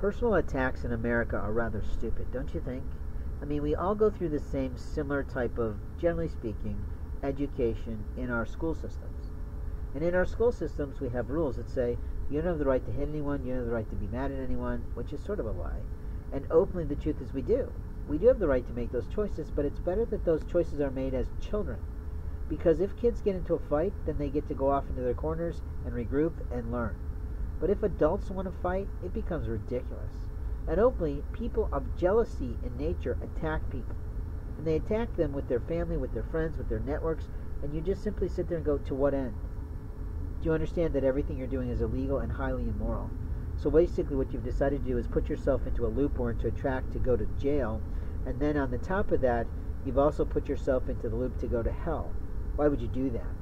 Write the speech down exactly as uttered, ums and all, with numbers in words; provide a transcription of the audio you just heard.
Personal attacks in America are rather stupid, don't you think? I mean, we all go through the same similar type of, generally speaking, education in our school systems. And in our school systems, we have rules that say, you don't have the right to hit anyone, you don't have the right to be mad at anyone, which is sort of a lie. And openly, the truth is we do. We do have the right to make those choices, but it's better that those choices are made as children. Because if kids get into a fight, then they get to go off into their corners and regroup and learn. But if adults want to fight, it becomes ridiculous. And openly, people of jealousy in nature attack people. And they attack them with their family, with their friends, with their networks, and you just simply sit there and go, to what end? Do you understand that everything you're doing is illegal and highly immoral? So basically what you've decided to do is put yourself into a loop or into a track to go to jail, and then on the top of that, you've also put yourself into the loop to go to hell. Why would you do that?